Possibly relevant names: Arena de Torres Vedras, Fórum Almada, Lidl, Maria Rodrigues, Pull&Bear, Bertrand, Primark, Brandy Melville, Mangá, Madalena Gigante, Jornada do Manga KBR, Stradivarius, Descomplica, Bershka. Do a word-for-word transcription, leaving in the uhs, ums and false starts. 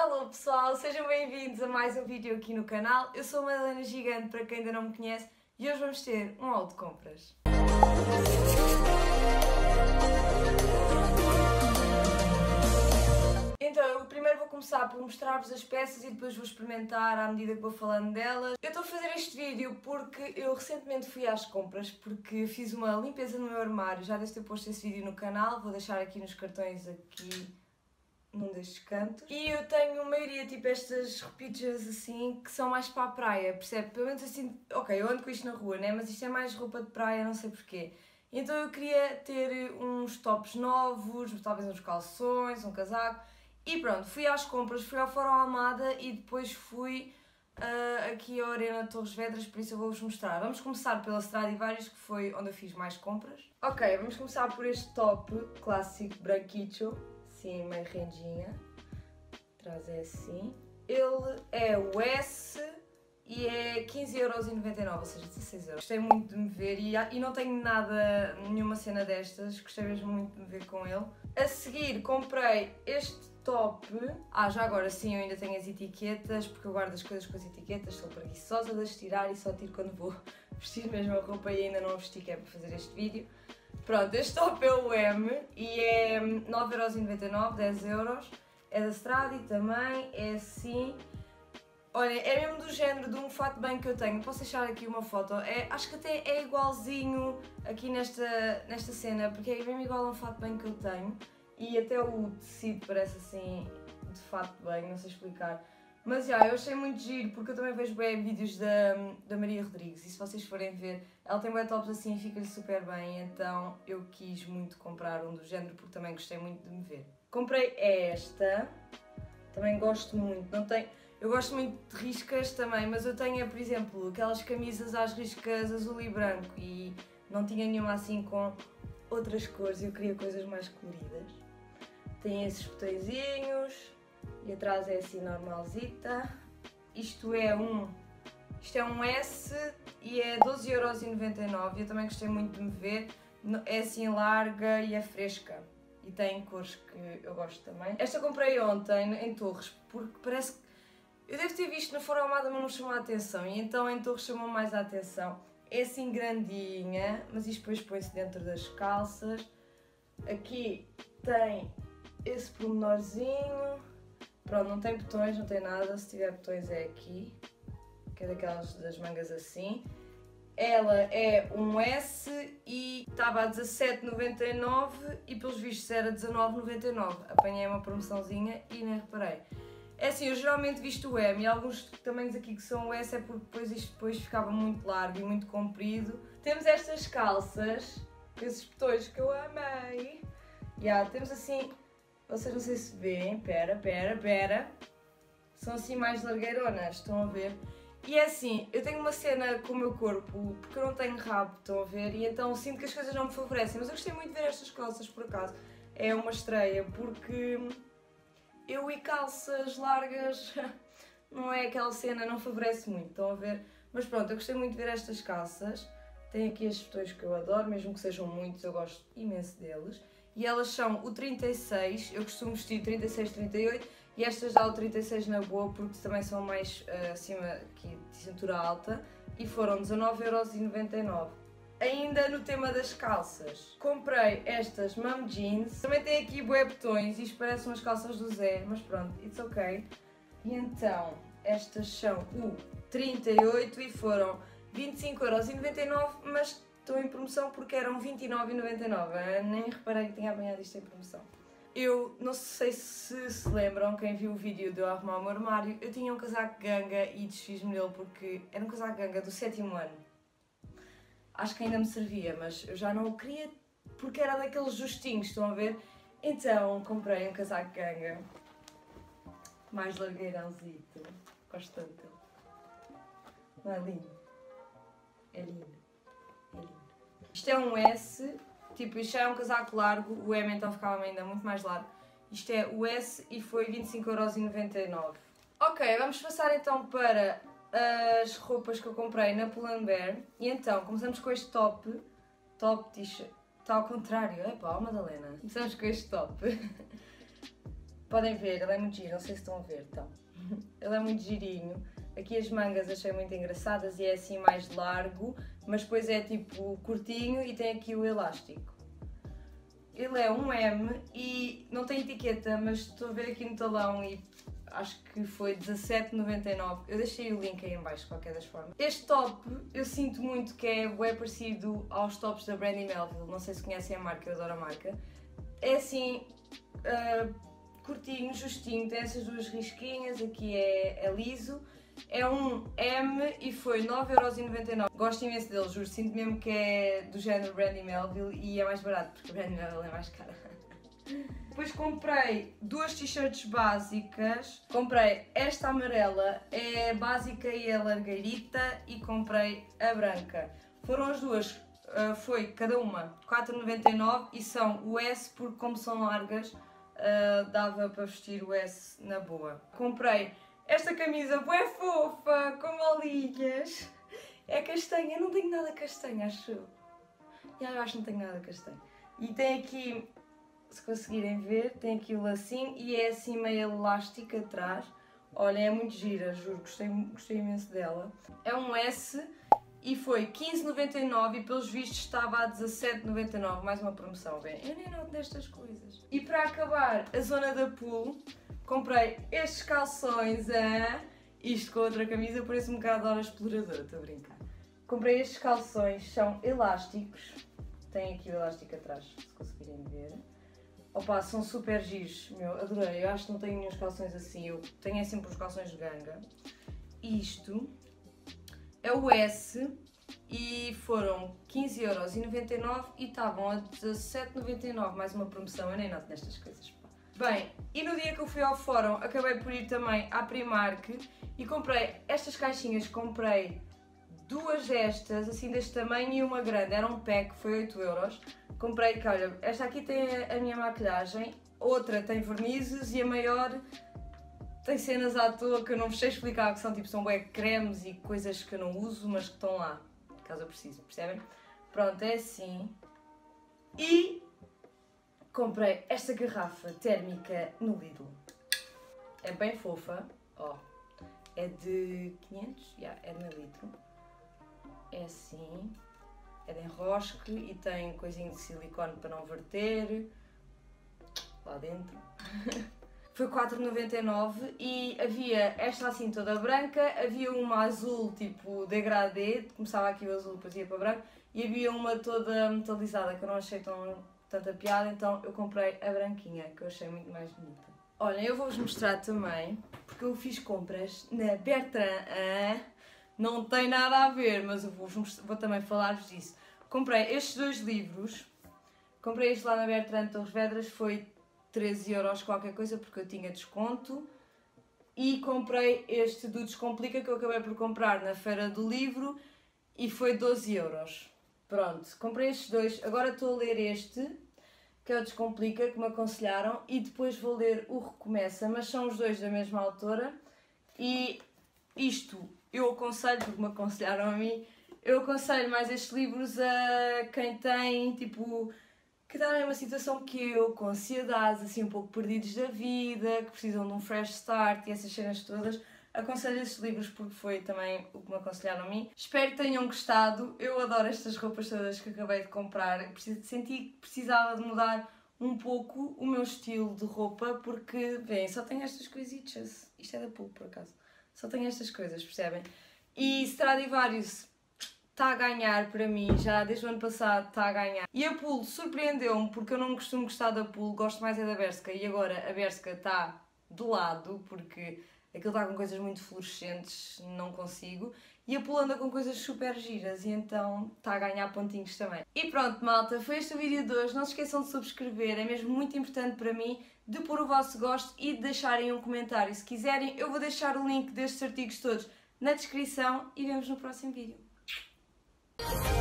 Alô pessoal, sejam bem-vindos a mais um vídeo aqui no canal. Eu sou a Madalena Gigante, para quem ainda não me conhece, e hoje vamos ter um haul de compras. Então, eu primeiro vou começar por mostrar-vos as peças e depois vou experimentar à medida que vou falando delas. Eu estou a fazer este vídeo porque eu recentemente fui às compras, porque fiz uma limpeza no meu armário. Já devo ter posto esse vídeo no canal, vou deixar aqui nos cartões aqui num destes cantos. E eu tenho a maioria, tipo, estas roupinhas assim, que são mais para a praia, percebe? Pelo menos assim, ok, eu ando com isto na rua, né? Mas isto é mais roupa de praia, não sei porquê. Então eu queria ter uns tops novos, talvez uns calções, um casaco. E pronto, fui às compras, fui ao Fórum Almada e depois fui uh, aqui à Arena de Torres Vedras, por isso eu vou-vos mostrar. Vamos começar pela Stradivarius, que foi onde eu fiz mais compras. Ok, vamos começar por este top clássico branquicho. Sim, meio rendinha. Atrás é assim. Ele é o S e é quinze euros e noventa e nove, ou seja, dezasseis euros. Gostei muito de me ver e, e não tenho nada, nenhuma cena destas. Gostei mesmo muito de me ver com ele. A seguir comprei este top. Ah, já agora sim, eu ainda tenho as etiquetas, porque eu guardo as coisas com as etiquetas. Sou preguiçosa de as tirar e só tiro quando vou vestir mesmo a roupa e ainda não vesti, que é para fazer este vídeo. Pronto, este top é o M e é nove euros e noventa e nove, dez euros, é da Stradi também, é assim. Olha, é mesmo do género de um fato bem que eu tenho, posso deixar aqui uma foto, é, acho que até é igualzinho aqui nesta, nesta cena, porque é mesmo igual a um fato bem que eu tenho e até o tecido parece assim de fato bem, não sei explicar. Mas já, eu achei muito giro, porque eu também vejo bem vídeos da, da Maria Rodrigues e se vocês forem ver, ela tem bué tops assim e fica-lhe super bem, então eu quis muito comprar um do género porque também gostei muito de me ver. Comprei esta, também gosto muito, não tem... Eu gosto muito de riscas também, mas eu tenho, por exemplo, aquelas camisas às riscas azul e branco e não tinha nenhuma assim com outras cores, eu queria coisas mais coloridas. Tem esses botõezinhos. E atrás é assim normalzita. Isto é um, isto é um S e é doze euros e noventa e nove. Eu também gostei muito de me ver. É assim larga e é fresca. E tem cores que eu gosto também. Esta comprei ontem em Torres, porque parece que... Eu devo ter visto na Fórum Almada, mas não chamou a atenção. E então em Torres chamou mais a atenção. É assim grandinha, mas isto depois põe-se dentro das calças. Aqui tem esse pormenorzinho. Pronto, não tem botões, não tem nada, se tiver botões é aqui, que é daquelas das mangas assim. Ela é um S e estava a dezassete noventa e nove e pelos vistos era dezanove noventa e nove. Apanhei uma promoçãozinha e nem reparei. É assim, eu geralmente visto o M e alguns tamanhos aqui que são o S é porque depois isto depois ficava muito largo e muito comprido. Temos estas calças, esses botões que eu amei. Yeah, temos assim... Vocês não sei se veem, pera, pera, pera, são assim mais largueironas, estão a ver? E é assim, eu tenho uma cena com o meu corpo, porque eu não tenho rabo, estão a ver? E então sinto que as coisas não me favorecem, mas eu gostei muito de ver estas calças, por acaso. É uma estreia, porque eu e calças largas, não é aquela cena, não favorece muito, estão a ver? Mas pronto, eu gostei muito de ver estas calças. Tem aqui estes botões que eu adoro, mesmo que sejam muitos, eu gosto imenso deles. E elas são o trinta e seis, eu costumo vestir trinta e seis, trinta e oito e estas dá o trinta e seis na boa porque também são mais uh, acima aqui, de cintura alta e foram dezanove euros e noventa e nove. Ainda no tema das calças, comprei estas mom jeans, também tem aqui bué botões, isto parece umas calças do Zé, mas pronto, it's ok. E então, estas são o trinta e oito e foram vinte e cinco euros e noventa e nove, mas estou em promoção porque eram vinte e nove noventa e nove, nem reparei que tinha apanhado isto em promoção. Eu não sei se se lembram, quem viu o vídeo de eu arrumar o meu armário, eu tinha um casaco ganga e desfiz-me dele porque era um casaco ganga do sétimo ano. Acho que ainda me servia, mas eu já não o queria porque era daqueles justinhos, estão a ver? Então comprei um casaco ganga, mais largueirãozito, gosto tanto dele. Não é lindo? É lindo. Isto é um S, tipo, isto já é um casaco largo, o M então ficava ainda muito mais largo. Isto é o S e foi vinte e cinco euros e noventa e nove. Ok, vamos passar então para as roupas que eu comprei na Pull and Bear. E então, começamos com este top, top t-shirt, está ao contrário, é pá, Madalena. Começamos com este top. Podem ver, ele é muito giro, não sei se estão a ver, então. Ele é muito girinho. Aqui as mangas achei muito engraçadas e é assim mais largo, mas depois é tipo curtinho e tem aqui o elástico. Ele é um M e não tem etiqueta, mas estou a ver aqui no talão e acho que foi dezassete noventa e nove. Eu deixei o link aí em baixo de qualquer das formas. Este top eu sinto muito que é bem parecido aos tops da Brandy Melville, não sei se conhecem a marca, eu adoro a marca. É assim... Uh, curtinho, justinho, tem essas duas risquinhas, aqui é, é liso, é um M e foi nove euros e noventa e nove. Gosto imenso dele, juro, sinto mesmo que é do género Brandy Melville e é mais barato, porque Brandy Melville é mais cara. Depois comprei duas t-shirts básicas, comprei esta amarela, é básica e é largarita, e comprei a branca. Foram as duas, foi cada uma quatro noventa e nove e são o S porque como são largas, Uh, dava para vestir o S na boa. Comprei esta camisa bué fofa, com bolinhas. É castanha, eu não tenho nada castanha, acho eu. Yeah, eu acho que não tenho nada castanha. E tem aqui, se conseguirem ver, tem aqui o lacinho e é assim meio elástica atrás. Olha, é muito gira, juro, gostei, gostei imenso dela. É um S e foi quinze noventa e nove e pelos vistos estava a dezassete noventa e nove, mais uma promoção, bem, eu nem noto destas coisas. E para acabar a zona da Pull, comprei estes calções, hein? Isto com outra camisa, parece um bocado de hora exploradora, estou a brincar. Comprei estes calções, são elásticos, tem aqui o elástico atrás, se conseguirem ver. Opa, são super giros, meu, adorei, eu acho que não tenho nenhum calções assim, eu tenho é sempre os calções de ganga. Isto... é o S e foram quinze euros e noventa e nove e estavam a dezassete noventa e nove, mais uma promoção, eu nem noto nestas coisas. Bem, e no dia que eu fui ao Fórum acabei por ir também à Primark e comprei estas caixinhas, comprei duas destas, assim deste tamanho e uma grande, era um pack, foi oito euros. Comprei, que olha, esta aqui tem a minha maquilhagem, outra tem vernizes e a maior... tem cenas à toa que eu não vos sei explicar, que são tipo, são bué cremes e coisas que eu não uso, mas que estão lá, caso eu precise, percebem? Pronto, é assim. E comprei esta garrafa térmica no Lidl. É bem fofa, ó. É de quinhentos, yeah, é de meio litro. É assim. É de enrosque e tem coisinho de silicone para não verter. Lá dentro. Foi quatro noventa e nove e havia esta assim toda branca, havia uma azul tipo degradê, começava aqui o azul depois ia para branco, e havia uma toda metalizada que eu não achei tão, tanta piada, então eu comprei a branquinha, que eu achei muito mais bonita. Olha, eu vou-vos mostrar também, porque eu fiz compras na Bertrand, hein? Não tem nada a ver, mas eu vou, vou também falar-vos disso. Comprei estes dois livros, comprei este lá na Arena de Torres Vedras, foi treze euros qualquer coisa, porque eu tinha desconto, e comprei este do Descomplica que eu acabei por comprar na Feira do Livro e foi doze euros. Pronto, comprei estes dois, agora estou a ler este, que é o Descomplica, que me aconselharam, e depois vou ler o Recomeça, mas são os dois da mesma autora, e isto eu aconselho, porque me aconselharam a mim, eu aconselho mais estes livros a quem tem, tipo... que está na mesma situação que eu, com ansiedades, assim um pouco perdidos da vida, que precisam de um fresh start e essas cenas todas, aconselho estes livros porque foi também o que me aconselharam a mim. Espero que tenham gostado, eu adoro estas roupas todas que acabei de comprar, senti que precisava de mudar um pouco o meu estilo de roupa porque, bem, só tenho estas coisitas, isto é da Pull por acaso, só tenho estas coisas, percebem? E Stradivarius está a ganhar para mim, já desde o ano passado está a ganhar. E a Pull surpreendeu-me porque eu não costumo gostar da Pull, gosto mais é da Bershka e agora a Bershka está de lado porque aquilo está com coisas muito fluorescentes, não consigo. E a Pull anda com coisas super giras e então está a ganhar pontinhos também. E pronto malta, foi este o vídeo de hoje, não se esqueçam de subscrever, é mesmo muito importante para mim, de pôr o vosso gosto e de deixarem um comentário. Se quiserem eu vou deixar o link destes artigos todos na descrição e vemos no próximo vídeo. You